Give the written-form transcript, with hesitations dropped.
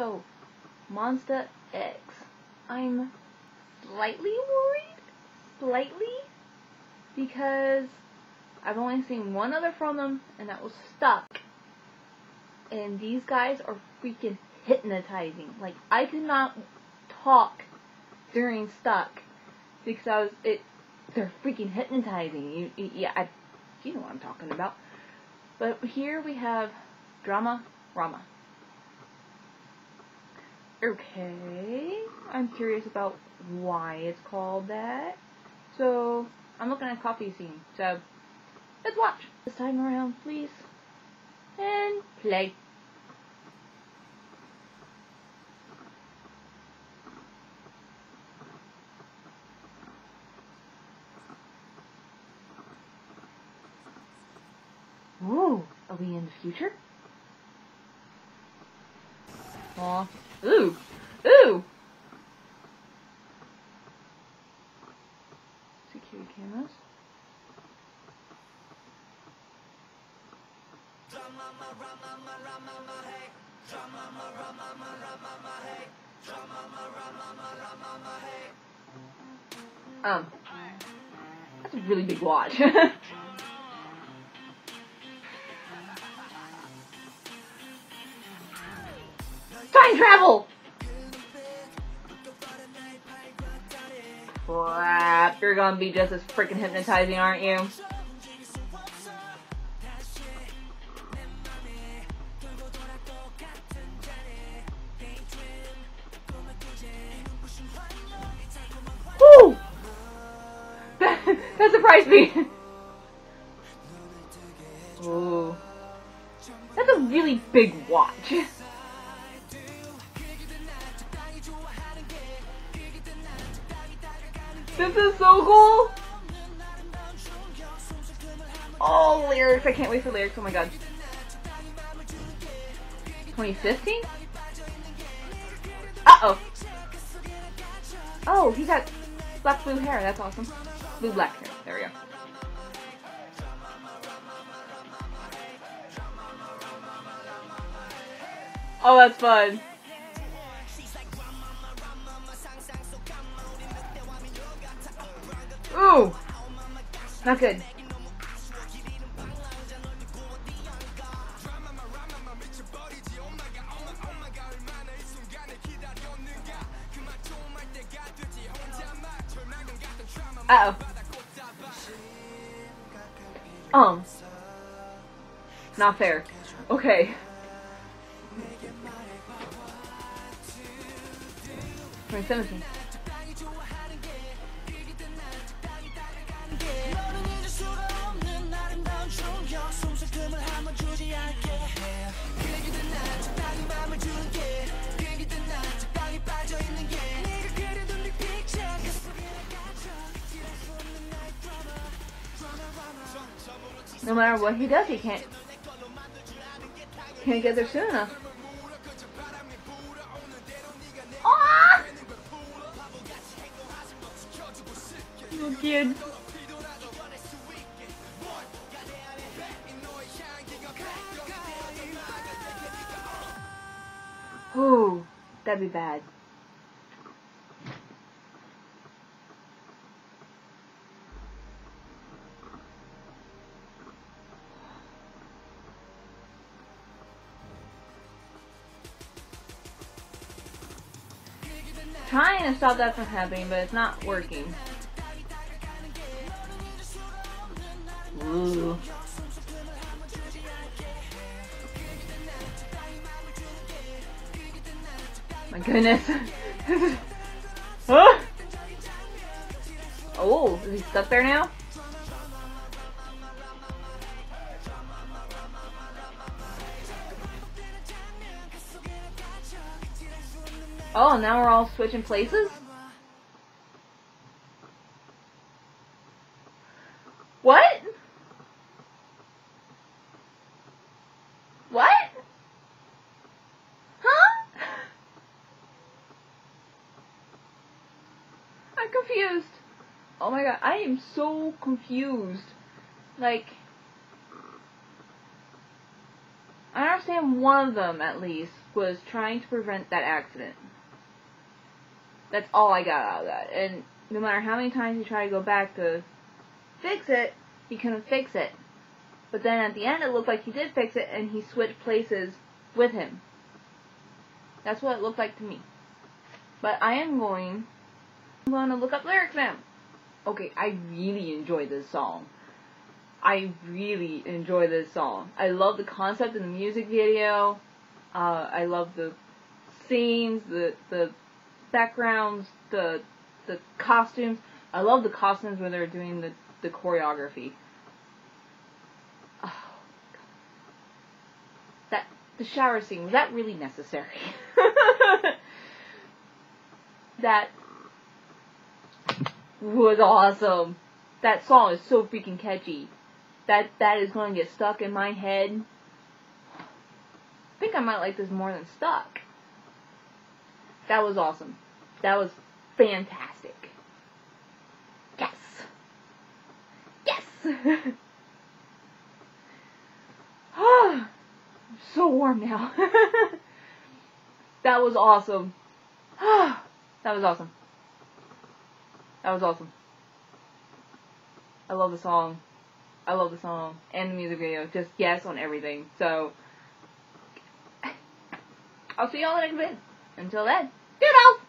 So, Monsta X. I'm slightly worried. Slightly. Because I've only seen one other from them, and that was Stuck. And these guys are freaking hypnotizing. Like, I could not talk during Stuck because they're freaking hypnotizing. You know what I'm talking about. But here we have Dramarama. Okay, I'm curious about why it's called that. So, I'm looking at a coffee scene, so let's watch. This time around, please. And play. Whoa, are we in the future? Aw. Ooh! Ooh! Security cameras. That's a really big watch. Time travel! Crap, you're gonna be just as freaking hypnotizing, aren't you? Woo! That surprised me! Ooh. That's a really big watch. This is so cool! Oh, lyrics. I can't wait for lyrics. Oh my god. 2015? Uh-oh. Oh, he got black blue hair. That's awesome. Blue black hair. There we go. Oh, that's fun. Ooh! Not good. Uh-oh. Not fair. Okay. 2017. No matter what he does, he can't get there soon enough. Ah! Little kid. Ooh, that'd be bad. Trying to stop that from happening, but it's not working. Ooh. My goodness. Huh? Oh, is he stuck there now? Oh, now we're all switching places? What? What? Huh? I'm confused. Oh my god, I am so confused. Like, I don't understand. understand one of them, at least, was trying to prevent that accident. That's all I got out of that. And no matter how many times you try to go back to fix it, he couldn't fix it. But then at the end, it looked like he did fix it, and he switched places with him. That's what it looked like to me. But I am going... I'm going to look up lyrics now. Okay, I really enjoy this song. I really enjoy this song. I love the concept in the music video. I love the scenes, the backgrounds, the costumes. I love the costumes when they're doing the choreography. Oh, God. The shower scene, was that really necessary? That was awesome. That song is so freaking catchy. That is going to get stuck in my head. I think I might like this more than Stuck. That was awesome. That was fantastic. Yes! Yes! I'm so warm now. That was awesome. That was awesome. That was awesome. I love the song. I love the song and the music video. Just yes on everything. So, I'll see y'all in a bit. Until then, doodle!